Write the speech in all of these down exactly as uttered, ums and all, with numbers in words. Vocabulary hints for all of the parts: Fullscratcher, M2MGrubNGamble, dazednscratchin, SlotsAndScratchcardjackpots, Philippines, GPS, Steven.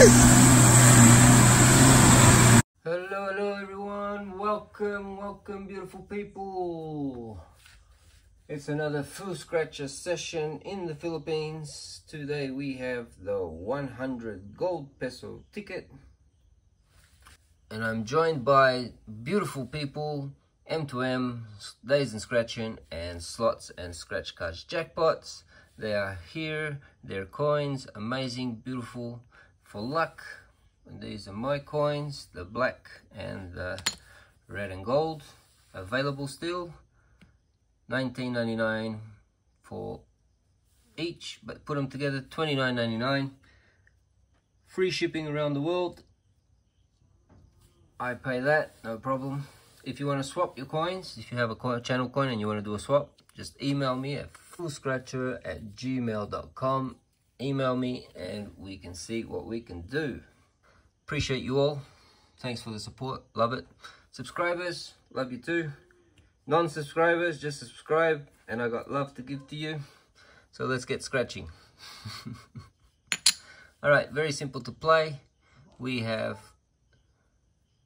Hello, hello everyone. Welcome, welcome beautiful people. It's another Fullscratcher session in the Philippines. Today we have the one hundred gold peso ticket. And I'm joined by beautiful people, M two M, Days and Scratching, and Slots and Scratch Cards Jackpots. They are here, their coins, amazing, beautiful, for luck. And these are my coins, the black and the red and gold, available still. nineteen ninety-nine for each, but put them together, twenty-nine ninety-nine. Free shipping around the world. I pay that, no problem. If you want to swap your coins, if you have a coin, channel coin and you want to do a swap, just email me at fullscratcher at gmail dot com. Email me and we can see what we can do. Appreciate you all. Thanks for the support. Love it. Subscribers, love you too. Non-subscribers, just subscribe and I got love to give to you. So let's get scratching. Alright, very simple to play. We have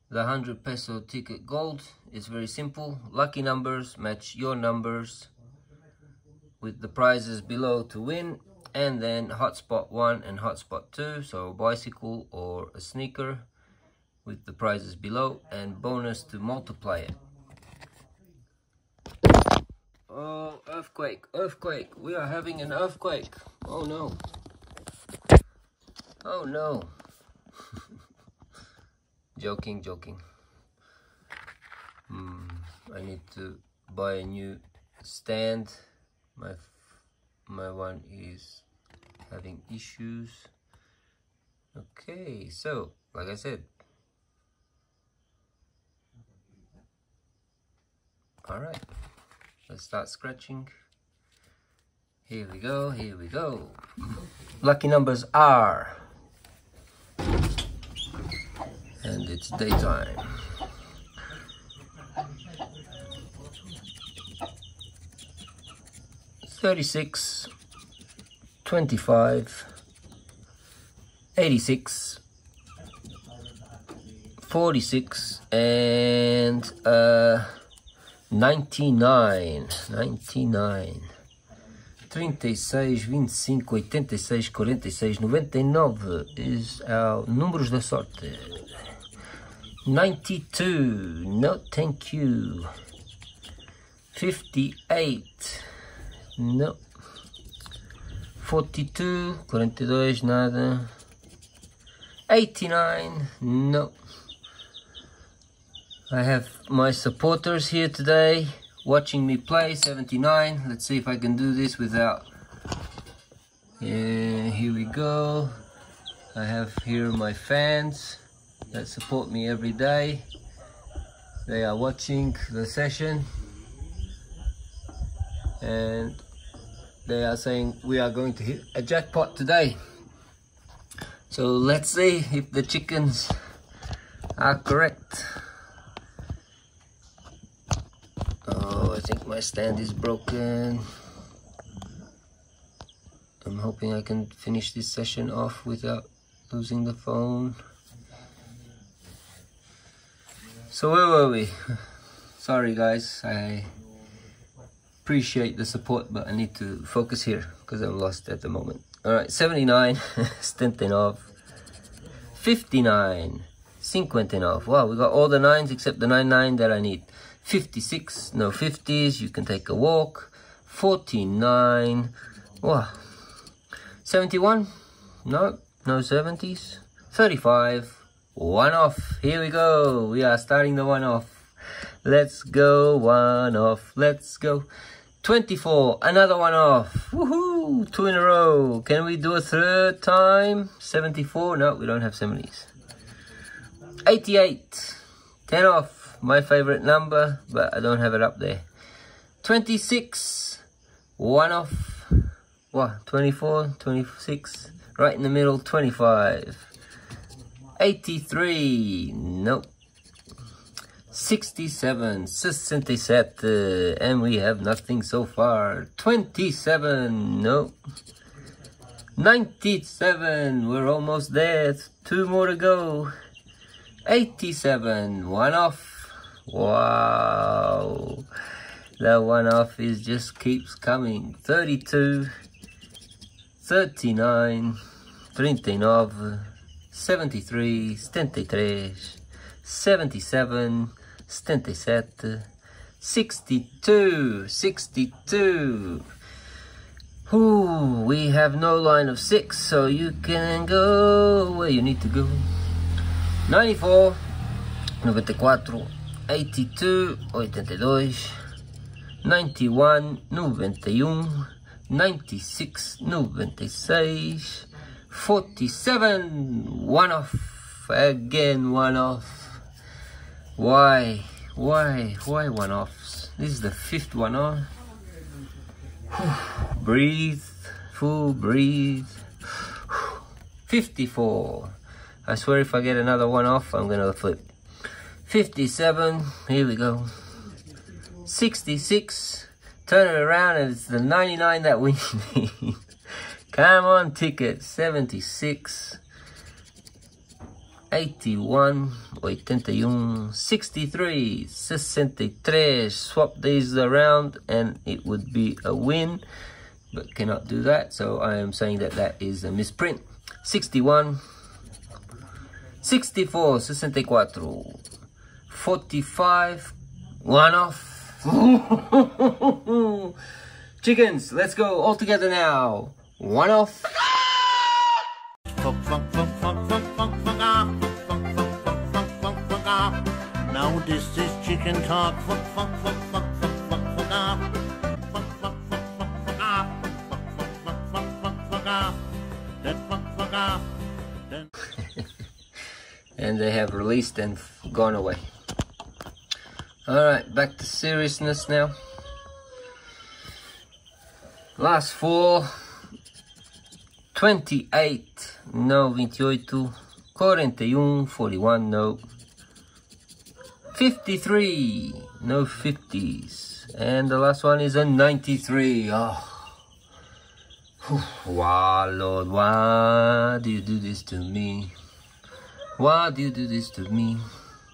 the one hundred peso ticket gold. It's very simple. Lucky numbers match your numbers with the prizes below to win, and then hotspot one and hotspot two, so a bicycle or a sneaker with the prizes below, and bonus to multiply it. Oh, earthquake, earthquake, we are having an earthquake. Oh no, oh no. Joking, joking. Hmm, I need to buy a new stand. My my one is having issues. Okay, so like I said, all right, let's start scratching. Here we go. Here we go. Lucky numbers are, and it's daytime. thirty-six, twenty-five, eighty-six, forty-six, and uh, ninety-nine, ninety-nine, trinta e seis, vinte e cinco, oitenta e seis, quarenta e seis, noventa e nove is our números da sorte. ninety-two, no thank you. fifty-eight, no. forty-two, quarenta e dois, nada. eighty-nine, no. I have my supporters here today watching me play. Seventy-nine, let's see if I can do this without. Yeah, here we go. I have here my fans that support me every day. They are watching the session and they are saying we are going to hit a jackpot today. So let's see if the chickens are correct. Oh, I think my stand is broken. I'm hoping I can finish this session off without losing the phone. So where were we? Sorry guys, I appreciate the support, but I need to focus here because I'm lost at the moment. All right, seventy-nine, seventy-nine, fifty-nine, fifty-nine. Wow, we got all the nines except the ninety-nine that I need. fifty-six, no fifties, you can take a walk. forty-nine, wow. seventy-one, no, no seventies. thirty-five, one off. Here we go, we are starting the one off. Let's go, one off, let's go. Twenty-four, another one off. Woohoo, two in a row. Can we do a third time? Seventy-four, no, we don't have seventies. eighty-eight, ten off, my favorite number, but I don't have it up there. Twenty-six, one off. What? twenty-four, twenty-six, right in the middle. Twenty-five, eighty-three, nope. sixty-seven, sixty-seven, and we have nothing so far. twenty-seven, no. ninety-seven, we're almost there, two more to go. Eighty-seven, one off. Wow, the one off is just keeps coming. Thirty-two, thirty-nine, thirty-nove, seventy-three, seventy-three, seventy-seven, seventy-seven, sixty-two, sixty-two. Ooh, we have no line of six, so you can go where you need to go. ninety-four, ninety-four, eighty-two, eighty-two, ninety-one, ninety-one, ninety-six, ninety-six, forty-seven, one off, again one off. Why, why, why one offs? This is the fifth one off. Breathe, full breathe. fifty-four. I swear if I get another one off, I'm gonna flip. fifty-seven, here we go. sixty-six, turn it around and it's the ninety-nine that we need. Come on, ticket. seventy-six, eighty-one, eighty-one, sixty-three, sixty-three. Swap these around and it would be a win, but cannot do that, so I am saying that that is a misprint. sixty-one, sixty-four, sixty-four, forty-five, one off. Chickens, let's go all together now. One off. Now this is chicken talk. And they have released and gone away. Alright, back to seriousness now. Last four. twenty-eight, no. twenty-eight, forty-one, forty-one, no. fifty-three, no fifties. And the last one is a ninety-three. Oh. Wow, Lord, why do you do this to me? Why do you do this to me?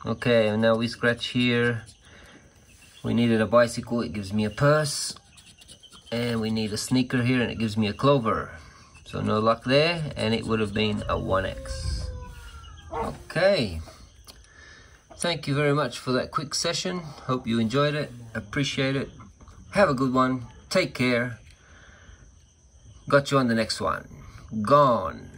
Okay, now we scratch here. We needed a bicycle, it gives me a purse. And we need a sneaker here, and it gives me a clover. So no luck there, and it would have been a one X. Okay. Thank you very much for that quick session. Hope you enjoyed it. Appreciate it. Have a good one. Take care. Got you on the next one. Gone.